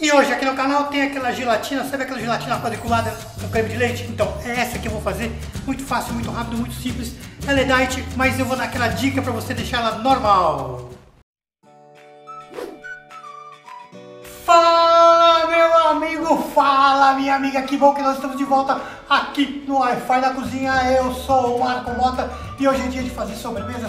E hoje aqui no canal tem aquela gelatina, sabe aquela gelatina quadriculada com creme de leite? Então, é essa que eu vou fazer, muito fácil, muito rápido, muito simples. Ela é diet, mas eu vou dar aquela dica para você deixar ela normal. Fala meu amigo, fala minha amiga, que bom que nós estamos de volta aqui no Wi-Fi da Cozinha. Eu sou o Marco Mota e hoje é dia de fazer sobremesa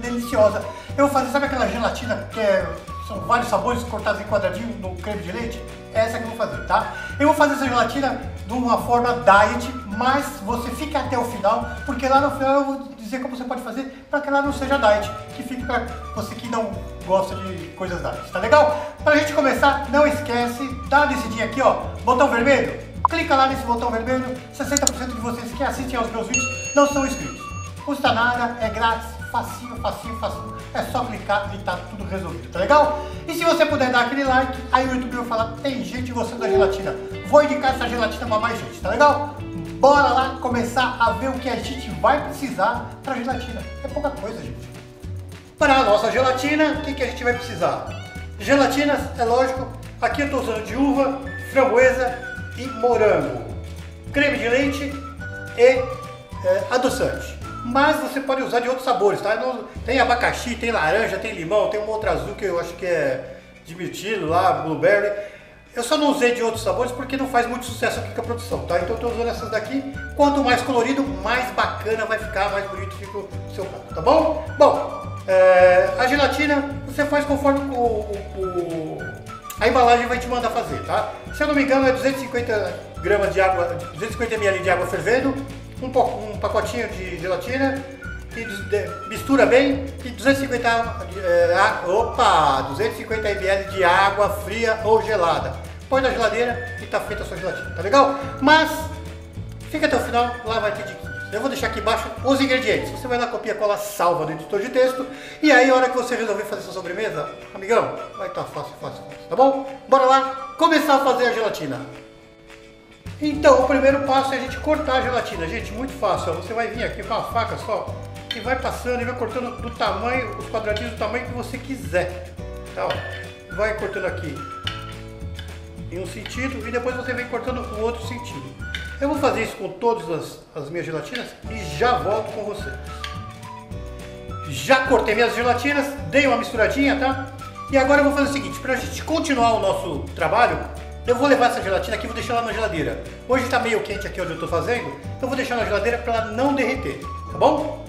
deliciosa. Eu vou fazer, sabe aquela gelatina que é... são vários sabores cortados em quadradinho no creme de leite? Essa que eu vou fazer, tá? Eu vou fazer essa gelatina de uma forma diet, mas você fica até o final, porque lá no final eu vou dizer como você pode fazer para que ela não seja diet, que fique para você que não gosta de coisas diet, tá legal? Pra gente começar, não esquece, dá uma decidinha aqui, ó, botão vermelho, clica lá nesse botão vermelho, 60% de vocês que assistem aos meus vídeos não são inscritos. Custa nada, é grátis. Facinho, facinho, facinho. É só clicar e tá tudo resolvido, tá legal? E se você puder dar aquele like, aí o YouTube vai falar, tem gente gostando da gelatina. Vou indicar essa gelatina pra mais gente, tá legal? Bora lá começar a ver o que a gente vai precisar pra gelatina. É pouca coisa, gente. Para a nossa gelatina, o que a gente vai precisar? Gelatinas, é lógico. Aqui eu tô usando de uva, framboesa e morango. Creme de leite e adoçante. Mas você pode usar de outros sabores, tá? Tem abacaxi, tem laranja, tem limão, tem uma outra azul que eu acho que é de mirtilo lá, blueberry. Eu só não usei de outros sabores porque não faz muito sucesso aqui com a produção, tá? Então eu tô usando essas daqui. Quanto mais colorido, mais bacana vai ficar, mais bonito fica o seu prato, tá bom? Bom, a gelatina você faz conforme a embalagem vai te mandar fazer, tá? Se eu não me engano é 250 gramas de água, 250 ml de água fervendo, um pacotinho de gelatina, que mistura bem, e 250 ml de água fria ou gelada. Põe na geladeira e tá feita a sua gelatina, tá legal? Mas fica até o final, lá vai ter diquinhas. Eu vou deixar aqui embaixo os ingredientes. Você vai lá, copia, cola, salva no editor de texto, e aí a hora que você resolver fazer sua sobremesa, amigão, vai estar fácil, fácil, fácil, tá bom? Bora lá começar a fazer a gelatina. Então, o primeiro passo é a gente cortar a gelatina. Gente, muito fácil. Você vai vir aqui com uma faca só e vai passando e vai cortando do tamanho, os quadradinhos do tamanho que você quiser. Então, vai cortando aqui em um sentido e depois você vem cortando o outro sentido. Eu vou fazer isso com todas as minhas gelatinas e já volto com vocês. Já cortei minhas gelatinas, dei uma misturadinha, tá? E agora eu vou fazer o seguinte, pra gente continuar o nosso trabalho, eu vou levar essa gelatina aqui e vou deixar ela na geladeira. Hoje está meio quente aqui onde eu estou fazendo, então vou deixar na geladeira para ela não derreter, tá bom?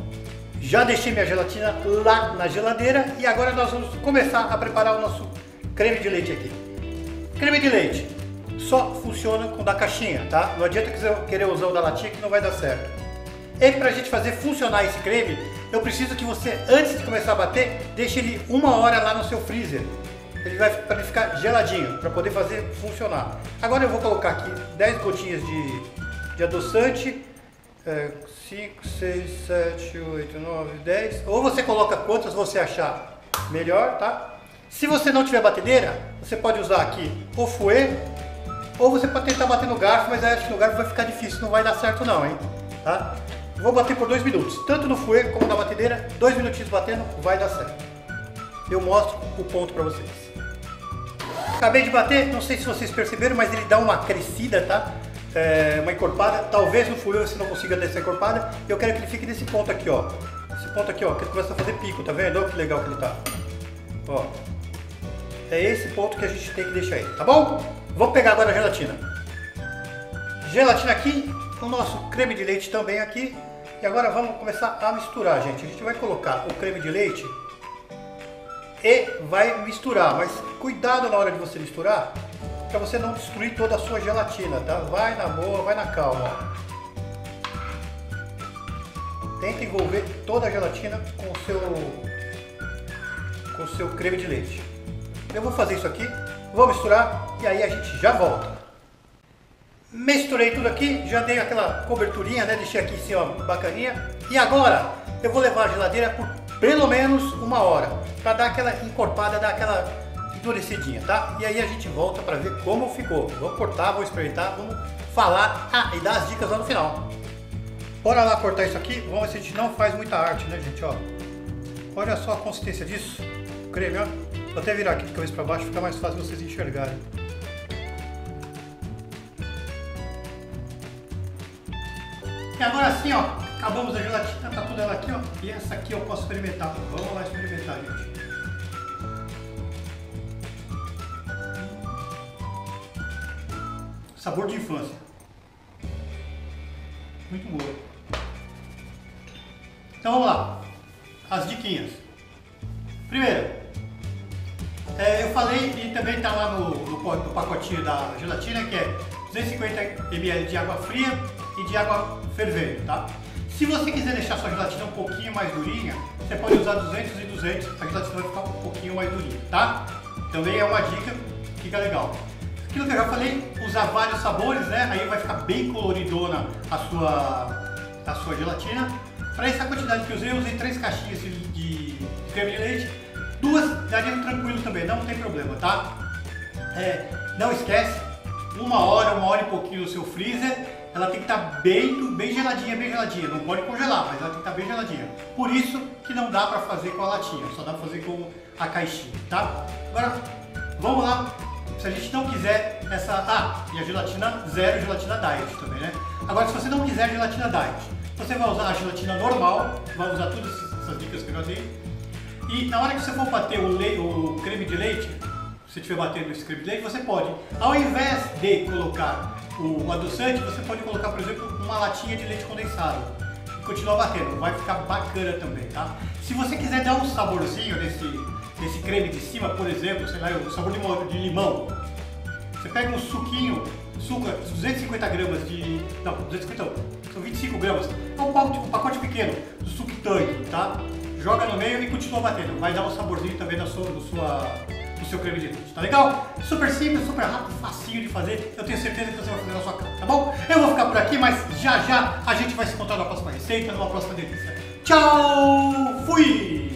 Já deixei minha gelatina lá na geladeira e agora nós vamos começar a preparar o nosso creme de leite aqui. Creme de leite só funciona com o da caixinha, tá? Não adianta querer usar o da latinha que não vai dar certo. E para a gente fazer funcionar esse creme, eu preciso que você, antes de começar a bater, deixe ele 1 hora lá no seu freezer. Ele vai para ele ficar geladinho, para poder fazer funcionar. Agora eu vou colocar aqui 10 gotinhas de adoçante, 5, 6, 7, 8, 9, 10, ou você coloca quantas você achar melhor, tá? Se você não tiver batedeira, você pode usar aqui o fouet, ou você pode tentar bater no garfo, mas aí acho que no garfo vai ficar difícil, não vai dar certo não, hein? Tá? Vou bater por 2 minutos, tanto no fouet como na batedeira, 2 minutinhos batendo, vai dar certo. Eu mostro o ponto para vocês. Acabei de bater, não sei se vocês perceberam, mas ele dá uma crescida, tá? Uma encorpada. Talvez no furo você não consiga dar essa encorpada. Eu quero que ele fique nesse ponto aqui, ó. Esse ponto aqui, ó, que ele começa a fazer pico, tá vendo? Olha que legal que ele tá. Ó. É esse ponto que a gente tem que deixar ele, tá bom? Vamos pegar agora a gelatina. Gelatina aqui, o nosso creme de leite também aqui. E agora vamos começar a misturar, gente. A gente vai colocar o creme de leite e vai misturar, mas cuidado na hora de você misturar para você não destruir toda a sua gelatina, tá? Vai na boa, vai na calma. Tenta envolver toda a gelatina com o seu creme de leite. Eu vou fazer isso aqui, vou misturar e aí a gente já volta. Misturei tudo aqui, já dei aquela coberturinha, né? Deixei aqui em cima, bacaninha. E agora eu vou levar a geladeira por pelo menos 1 hora, para dar aquela encorpada, dar aquela endurecidinha, tá? E aí a gente volta para ver como ficou. Vou cortar, vou experimentar, vamos falar e dar as dicas lá no final. Bora lá cortar isso aqui, vamos ver se a gente não faz muita arte, né, gente? Ó, olha só a consistência disso, o creme, ó. Vou até virar aqui de cabeça para baixo, fica mais fácil vocês enxergarem. E agora sim, ó, acabamos a gelatina, tá toda ela aqui, ó. E essa aqui eu posso experimentar. Vamos lá experimentar, gente. Sabor de infância. Muito boa. Então vamos lá. As diquinhas. Primeiro, eu falei e também está lá no pacotinho da gelatina, que é 250 ml de água fria e de água fervendo, tá? Se você quiser deixar sua gelatina um pouquinho mais durinha, você pode usar 200 e 200, a gelatina vai ficar um pouquinho mais durinha, tá? Também é uma dica, fica legal. Aquilo que eu já falei, usar vários sabores, né? Aí vai ficar bem coloridona a sua gelatina. Para essa quantidade que eu usei 3 caixinhas de creme de leite, 2 daria tranquilo também, não tem problema, tá? Não esquece, uma hora e pouquinho no seu freezer, ela tem que estar bem geladinha, não pode congelar, mas ela tem que estar bem geladinha. Por isso que não dá para fazer com a latinha, só dá para fazer com a caixinha, tá? Agora, vamos lá, se a gente não quiser essa... Ah, e a gelatina zero, gelatina diet também, né? Agora, se você não quiser gelatina diet, você vai usar a gelatina normal, vai usar todas essas dicas que eu dei. E na hora que você for bater o creme de leite, se estiver batendo esse creme de leite, você pode, ao invés de colocar o adoçante, você pode colocar, por exemplo, uma latinha de leite condensado e continuar batendo, vai ficar bacana também, tá? Se você quiser dar um saborzinho nesse creme de cima, por exemplo, sei lá, o sabor de limão, você pega um suquinho, suco 250 gramas de... não, 250 não, são 25 gramas, é um pacote pequeno do suco Tang, tá? Joga no meio e continua batendo, vai dar um saborzinho também no seu creme de leite, tá legal? Super simples, super rápido, facinho de fazer, eu tenho certeza que você vai fazer na sua casa, tá bom? Eu vou ficar por aqui, mas já já a gente vai se encontrar na próxima receita, numa próxima delícia. Tchau, fui!